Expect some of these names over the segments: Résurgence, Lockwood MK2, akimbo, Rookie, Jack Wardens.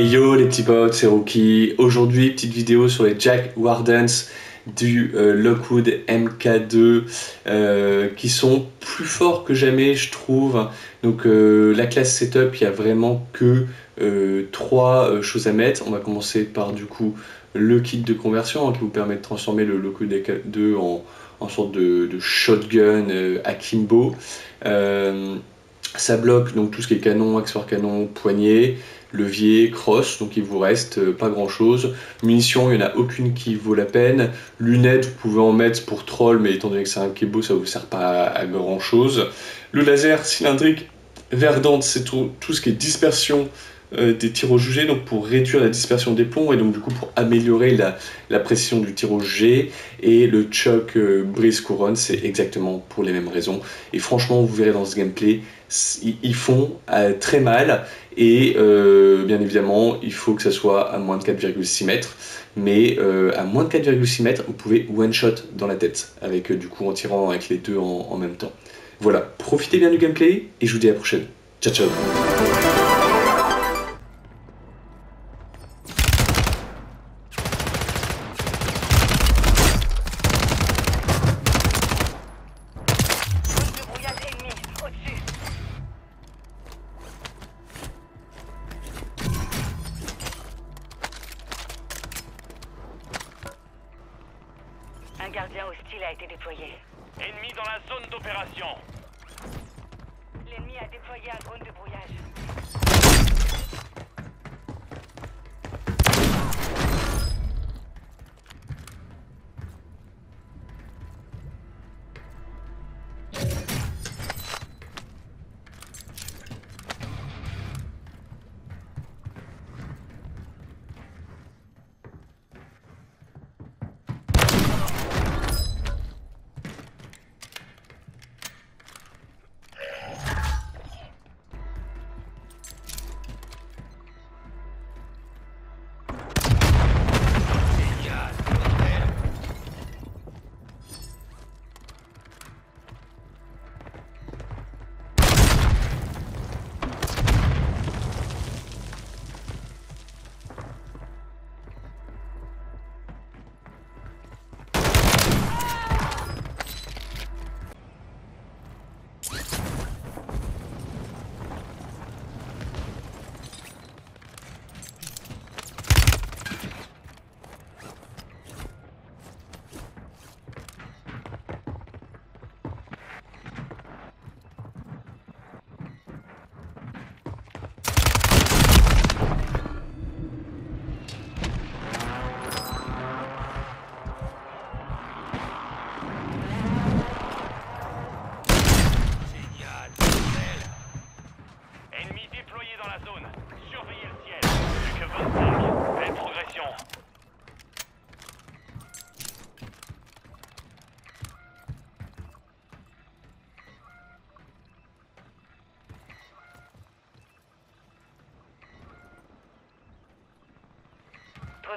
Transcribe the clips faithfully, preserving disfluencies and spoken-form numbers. Hey yo les petits potes, c'est Rookie. Aujourd'hui, petite vidéo sur les Jack Wardens du euh, Lockwood M K deux euh, qui sont plus forts que jamais, je trouve. Donc euh, la classe setup, il n'y a vraiment que euh, trois euh, choses à mettre. On va commencer par du coup le kit de conversion hein, qui vous permet de transformer le Lockwood M K deux en, en sorte de, de shotgun euh, akimbo. Euh, Ça bloque donc tout ce qui est canon, accessoire canon, poignée, levier, crosse, donc il vous reste euh, pas grand chose. Munitions, il n'y en a aucune qui vaut la peine. Lunettes, vous pouvez en mettre pour troll, mais étant donné que c'est un kebo, ça vous sert pas à, à grand chose. Le laser cylindrique verdante, c'est tout, tout ce qui est dispersion euh, des tirs au jugé, donc pour réduire la dispersion des plombs et donc du coup pour améliorer la, la précision du tir au jugé. Et le choc euh, brise-couronne, c'est exactement pour les mêmes raisons. Et franchement, vous verrez dans ce gameplay, ils font euh, très mal et euh, bien évidemment il faut que ça soit à moins de quatre virgule six mètres, mais euh, à moins de quatre virgule six mètres vous pouvez one shot dans la tête avec euh, du coup en tirant avec les deux en, en même temps. Voilà, profitez bien du gameplay et je vous dis à la prochaine. Ciao ciao. Un gardien hostile a été déployé. Ennemi dans la zone d'opération. L'ennemi a déployé un drone de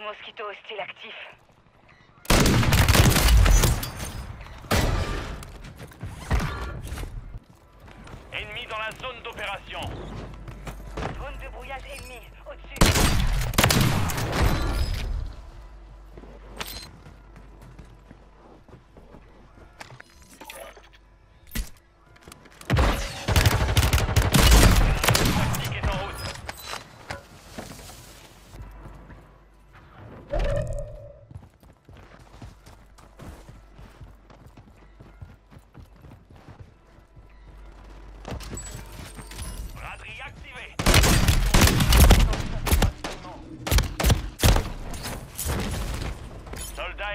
mosquito hostile actif. Ennemi dans la zone d'opération. Drone de brouillage ennemi, au-dessus.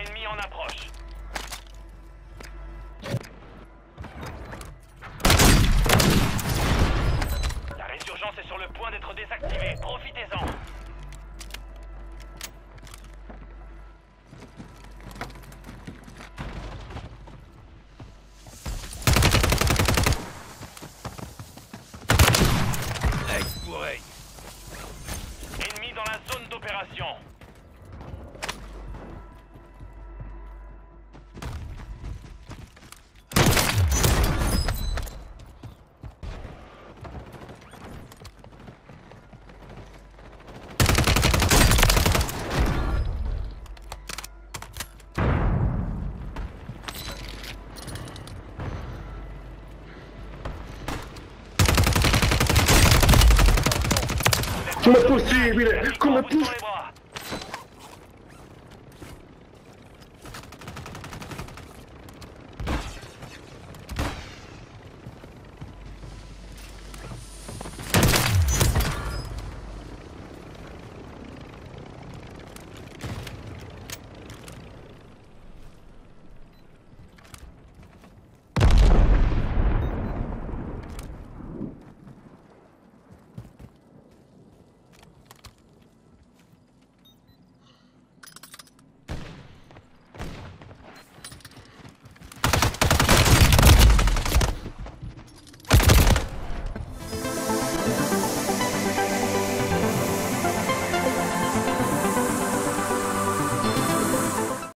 Ennemi en approche. La résurgence est sur le point d'être désactivée. Profitez-en. Ennemi dans la zone d'opération. Come on, pussy, come on, pussy.